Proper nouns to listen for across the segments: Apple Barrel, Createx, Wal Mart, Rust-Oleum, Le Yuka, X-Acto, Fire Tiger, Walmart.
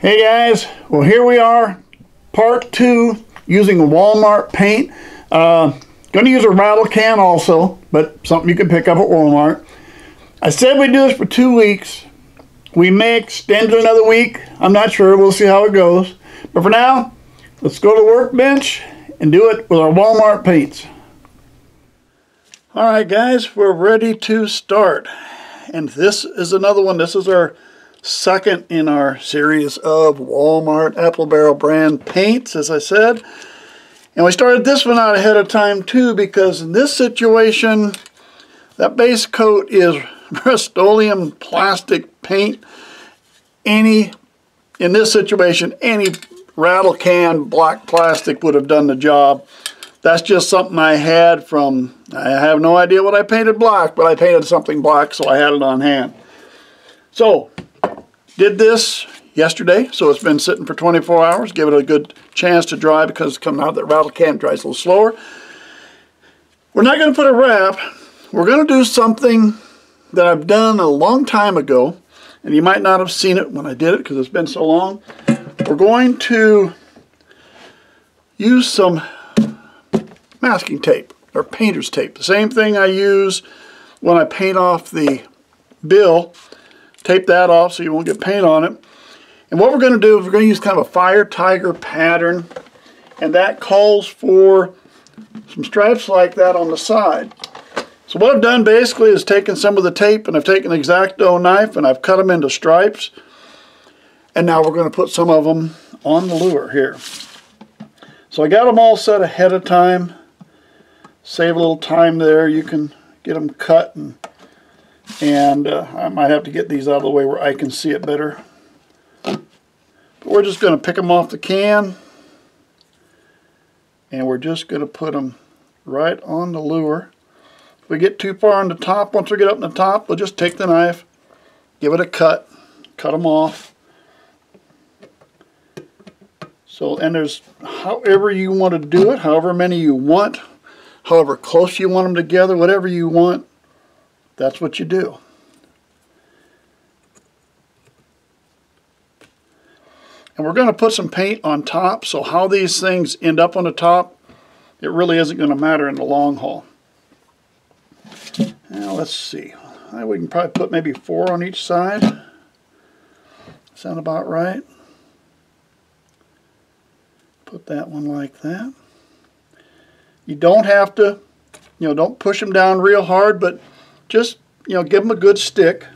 Hey guys, well here we are, part two, using Walmart paint. Going to use a rattle can also, but something you can pick up at Walmart. I said we do this for 2 weeks. We may extend it another week. I'm not sure. We'll see how it goes. But for now, let's go to the workbench and do it with our Walmart paints. Alright guys, we're ready to start. And this is another one. This is our second in our series of Walmart Apple Barrel brand paints, as I said. And we started this one out ahead of time too, because in this situation, that base coat is Rust-Oleum plastic paint. In this situation, any rattle can black plastic would have done the job. That's just something I had from, I have no idea what I painted black, but I painted something black, so I had it on hand. So, did this yesterday, so it's been sitting for 24 hours. Give it a good chance to dry because coming out of that rattle can, dries a little slower. We're not going to put a wrap. We're going to do something that I've done a long time ago, and you might not have seen it when I did it because it's been so long. We're going to use some masking tape or painter's tape. The same thing I use when I paint off the bill. Tape that off so you won't get paint on it. And what we're going to do is we're going to use kind of a Fire Tiger pattern, and that calls for some stripes like that on the side. So what I've done basically is taken some of the tape, and I've taken an X-Acto knife and I've cut them into stripes. And now we're going to put some of them on the lure here. So I got them all set ahead of time. Save a little time there. You can get them cut, and I might have to get these out of the way where I can see it better. But we're just going to pick them off the can, and we're just going to put them right on the lure. If we get too far on the top, once we get up on the top, we'll just take the knife, give it a cut, cut them off. So, and there's however you want to do it, however many you want, however close you want them together, whatever you want, that's what you do. And we're going to put some paint on top, so how these things end up on the top, it really isn't going to matter in the long haul. Now let's see, we can probably put maybe 4 on each side. Sound about right? Put that one like that. You don't have to, don't push them down real hard, but just, give them a good stick.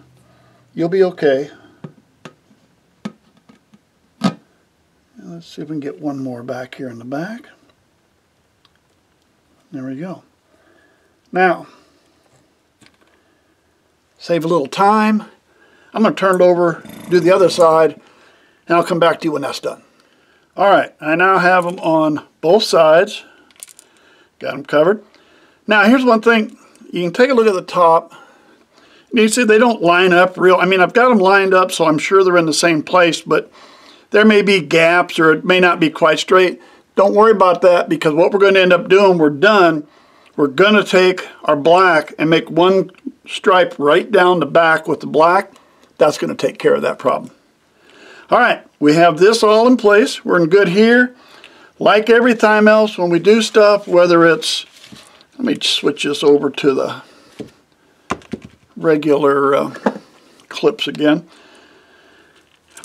You'll be okay. Now let's see if we can get one more back here in the back. There we go. Now, save a little time. I'm going to turn it over, do the other side, and I'll come back to you when that's done. All right, I now have them on both sides. Got them covered. Now here's one thing, you can take a look at the top, and you see they don't line up real, I've got them lined up so I'm sure they're in the same place, but there may be gaps or it may not be quite straight. Don't worry about that, because what we're going to end up doing, we're going to take our black and make one stripe right down the back with the black. That's going to take care of that problem. Alright, we have this all in place, we're in good here. Like every time else when we do stuff, whether it's, let me switch this over to the regular clips again.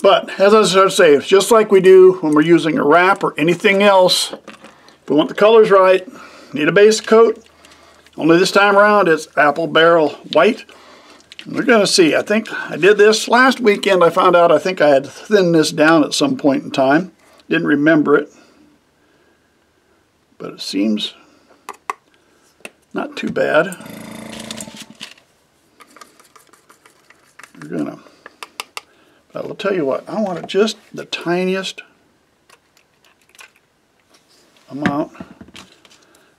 But as I started to say, it's just like we do when we're using a wrap or anything else. If we want the colors right, need a base coat. Only this time around it's Apple Barrel white. And we're going to see, I think I did this last weekend. I found out I think I had thinned this down at some point in time. Didn't remember it. But it seems not too bad. I will tell you what, I want it just the tiniest amount.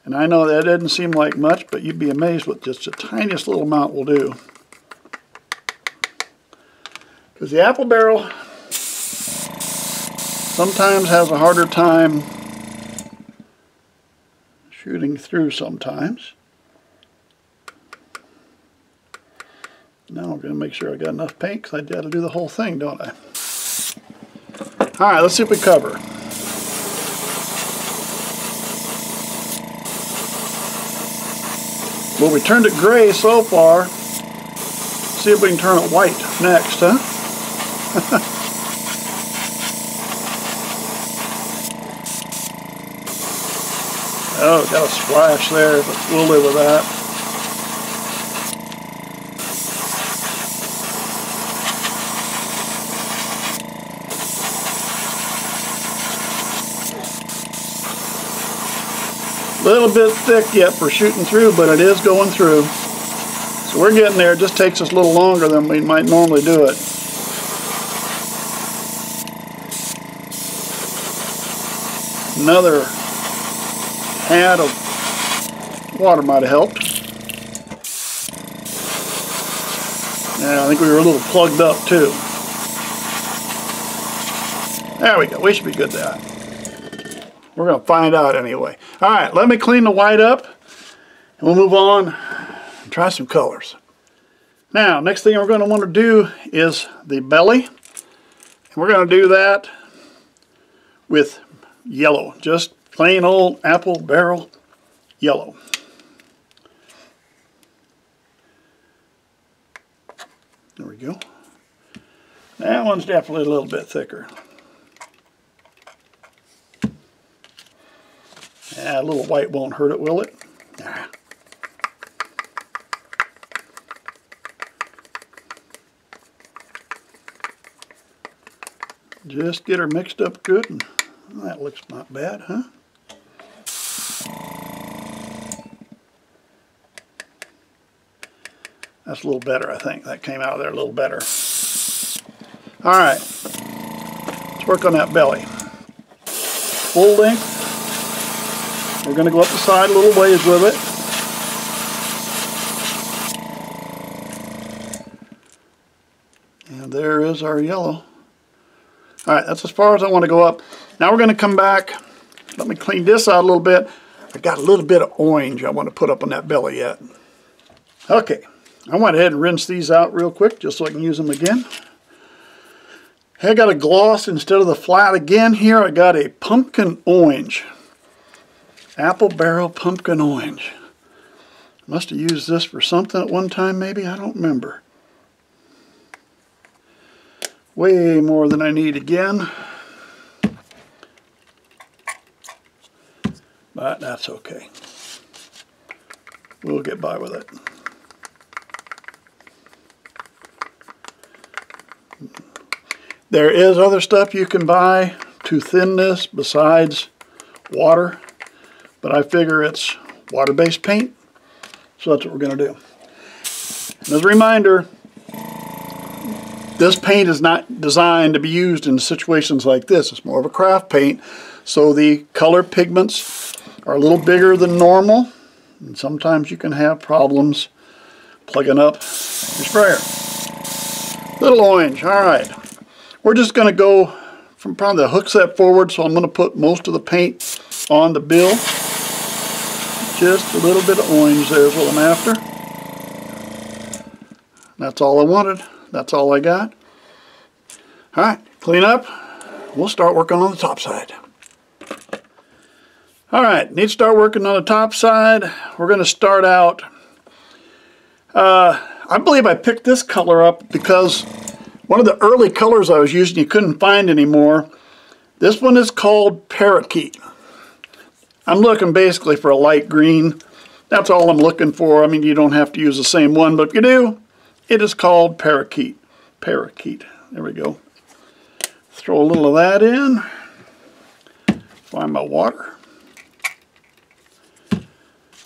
And I know that doesn't seem like much, but you'd be amazed what just the tiniest little amount will do. Because the Apple Barrel sometimes has a harder time shooting through sometimes. Now I'm going to make sure I got enough paint, because I got to do the whole thing, don't I? Alright, let's see what we cover. Well, we turned it gray so far. See if we can turn it white next, huh? Oh, got a splash there, but we'll live with that. Little bit thick yet for shooting through, but it is going through. So we're getting there. It just takes us a little longer than we might normally do it. Another pad of water might have helped. Yeah, I think we were a little plugged up too. There we go. We should be good at that. We're going to find out anyway. Alright, let me clean the white up and we'll move on and try some colors. Now, next thing we're going to want to do is the belly. And we're going to do that with yellow. Just plain old Apple Barrel yellow. There we go. That one's definitely a little bit thicker. A little white won't hurt it, will it? Nah. Just get her mixed up good, and that looks not bad, huh? That's a little better, I think. That came out of there a little better. All right, let's work on that belly. Full length. We're going to go up the side a little ways with it. And there is our yellow. Alright, that's as far as I want to go up. Now we're going to come back. Let me clean this out a little bit. I got a little bit of orange I want to put up on that belly yet. Okay, I went ahead and rinsed these out real quick just so I can use them again. I got a gloss instead of the flat again here. I got a pumpkin orange. Apple Barrel Pumpkin Orange. Must have used this for something at one time maybe, I don't remember. Way more than I need again. But that's okay. We'll get by with it. There is other stuff you can buy to thin this besides water. But I figure it's water-based paint, so that's what we're going to do. And as a reminder, this paint is not designed to be used in situations like this. It's more of a craft paint, so the color pigments are a little bigger than normal, and sometimes you can have problems plugging up your sprayer. Little orange, all right. We're just going to go from probably the hook set forward, so I'm going to put most of the paint on the bill. Just a little bit of orange there is what I'm after. That's all I wanted. That's all I got. All right, clean up. We'll start working on the top side. All right, need to start working on the top side. We're going to start out. I believe I picked this color up because one of the early colors I was using you couldn't find anymore. This one is called Parakeet. I'm looking basically for a light green. That's all I'm looking for. I mean, you don't have to use the same one, but if you do, it is called Parakeet. Parakeet. There we go. Throw a little of that in. Find my water.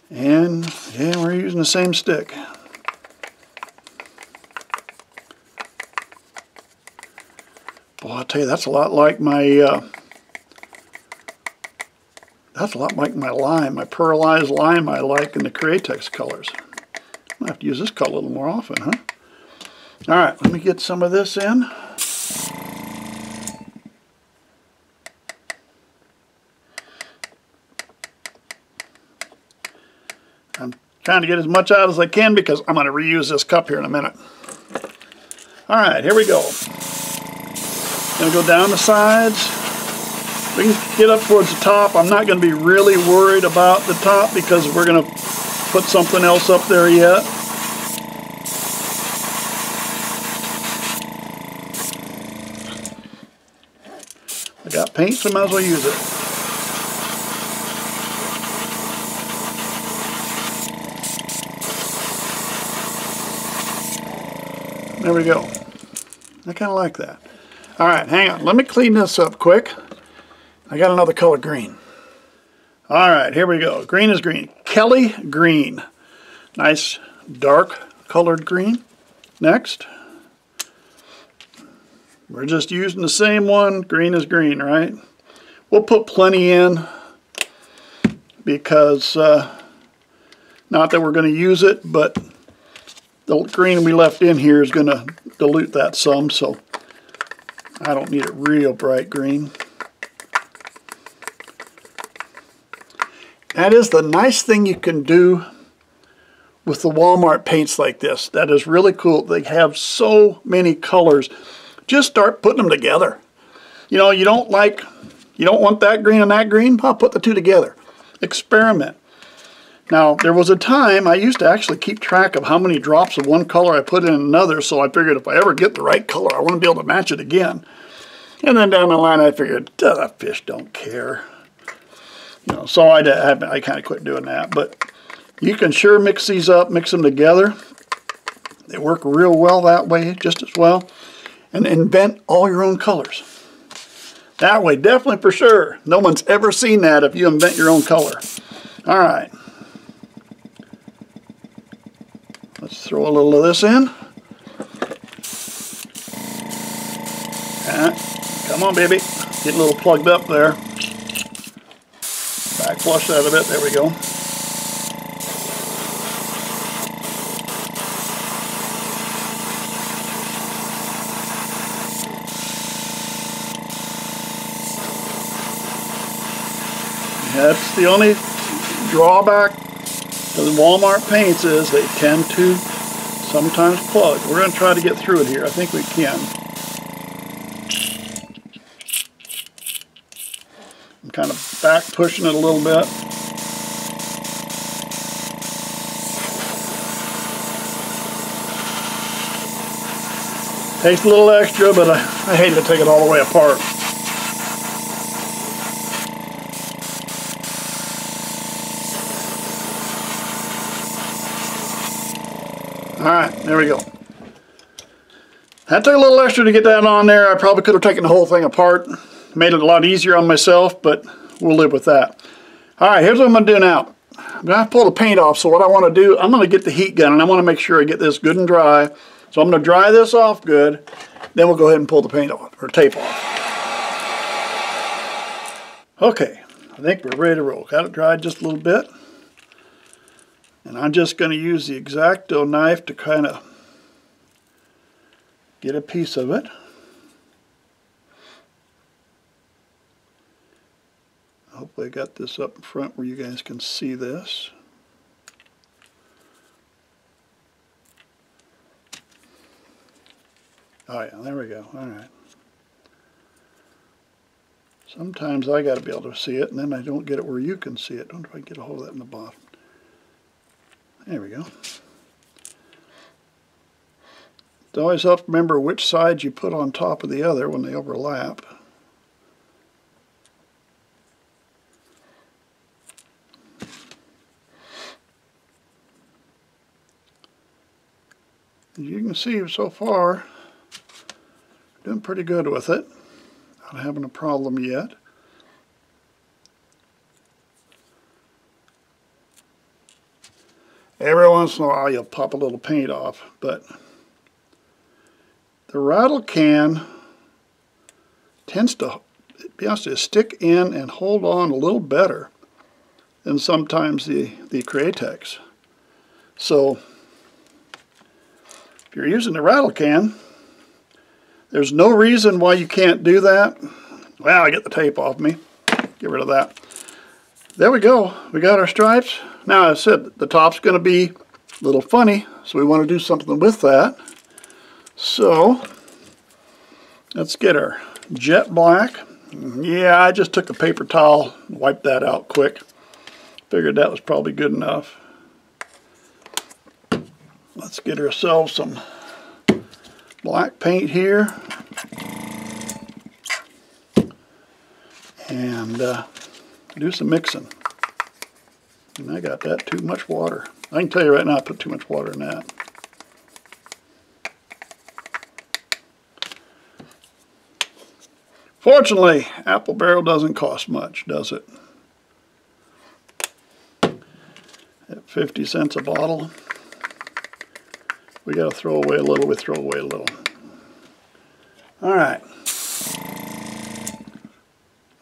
And yeah, we're using the same stick. Boy, I'll tell you, that's a lot like my... That's a lot like my lime, my pearlized lime I like in the Createx colors. I'll have to use this color a little more often, huh? All right, let me get some of this in. I'm trying to get as much out as I can because I'm going to reuse this cup here in a minute. All right, here we go. Gonna go down the sides. We can get up towards the top. I'm not gonna be really worried about the top because we're gonna put something else up there yet. I got paint, so I might as well use it. There we go. I kind of like that. All right, hang on. Let me clean this up quick. I got another color, green. All right, here we go. Green is green. Kelly green. Nice dark colored green. Next. We're just using the same one. Green is green, right? We'll put plenty in because not that we're going to use it, but the green we left in here is going to dilute that some, so I don't need it real bright green. That is the nice thing you can do with the Walmart paints like this. That is really cool. They have so many colors. Just start putting them together. You know, you don't want that green and that green? I'll put the two together. Experiment. Now, there was a time I used to actually keep track of how many drops of one color I put in another, so I figured if I ever get the right color, I want to be able to match it again. And then down the line, I figured, the fish don't care. You know, so I kind of quit doing that. But you can sure mix these up, mix them together. They work real well that way, just as well. And invent all your own colors. That way, definitely for sure. No one's ever seen that if you invent your own color. All right. Let's throw a little of this in. Come on, baby. Getting a little plugged up there. Back flush that a bit. There we go. That's the only drawback. The Walmart paints is they tend to sometimes plug. We're going to try to get through it here. I think we can. I'm kind of back pushing it a little bit. Takes a little extra, but I hate to take it all the way apart. Alright, there we go. That took a little extra to get that on there. I probably could have taken the whole thing apart. Made it a lot easier on myself, but we'll live with that. Alright, here's what I'm going to do now. I'm going to pull the paint off, so what I want to do, I'm going to get the heat gun, and I want to make sure I get this good and dry. So I'm going to dry this off good, then we'll go ahead and pull the paint off, or tape off. Okay, I think we're ready to roll. Got it dried just a little bit. And I'm just going to use the X-Acto knife to kind of get a piece of it. Hopefully I got this up in front where you guys can see this. Oh yeah, there we go. All right. Sometimes I got to be able to see it, and then I don't get it where you can see it. I wonder if I can get a hold of that in the bottom. There we go. It always helps to remember which side you put on top of the other when they overlap. As you can see so far, doing pretty good with it. Not having a problem yet. Every once in a while, you'll pop a little paint off, but the rattle can tends to, be honest, stick in and hold on a little better than sometimes the Createx. So, if you're using the rattle can, there's no reason why you can't do that. Well, I get the tape off me. Get rid of that. There we go. We got our stripes. Now, as I said, the top's going to be a little funny, so we want to do something with that. So, let's get our jet black. Yeah, I just took a paper towel and wiped that out quick. Figured that was probably good enough. Let's get ourselves some black paint here. And do some mixing. And I got that too much water. I can tell you right now I put too much water in that. Fortunately, Apple Barrel doesn't cost much, does it? At 50 cents a bottle, we got to throw away a little, we throw away a little. All right. Let's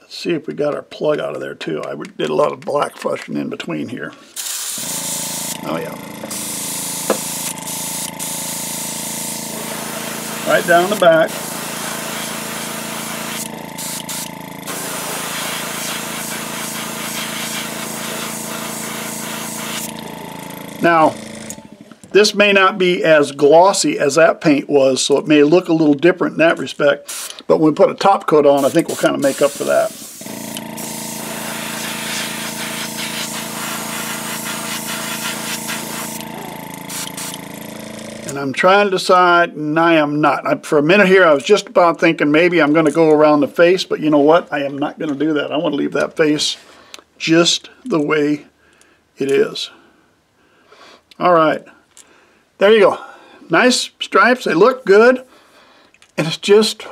see if we got our plug out of there too. I did a lot of black flushing in between here. Oh yeah. Right down the back. Now, this may not be as glossy as that paint was, so it may look a little different in that respect, but when we put a top coat on, I think we'll kind of make up for that. And I'm trying to decide, and I am not. For a minute here, I was just about thinking maybe I'm going to go around the face, but you know what? I am not going to do that. I want to leave that face just the way it is. All right, there you go. Nice stripes, they look good. And it's just a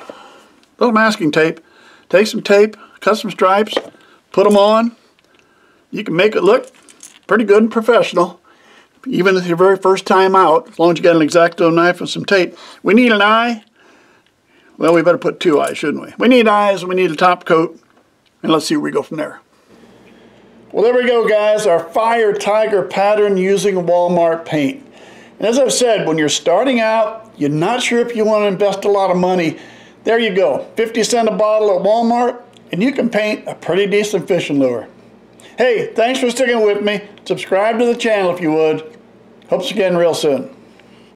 little masking tape. Take some tape, cut some stripes, put them on. You can make it look pretty good and professional, even if your very first time out, as long as you got an X-Acto knife and some tape. We need an eye. Well, we better put two eyes, shouldn't we? We need eyes and we need a top coat. And let's see where we go from there. Well, there we go, guys, our Fire Tiger pattern using Wal Mart paint. And as I've said, when you're starting out, you're not sure if you want to invest a lot of money. There you go, 50 cent a bottle at Wal Mart, and you can paint a pretty decent fishing lure. Hey, thanks for sticking with me. Subscribe to the channel if you would. Hope to see you again real soon.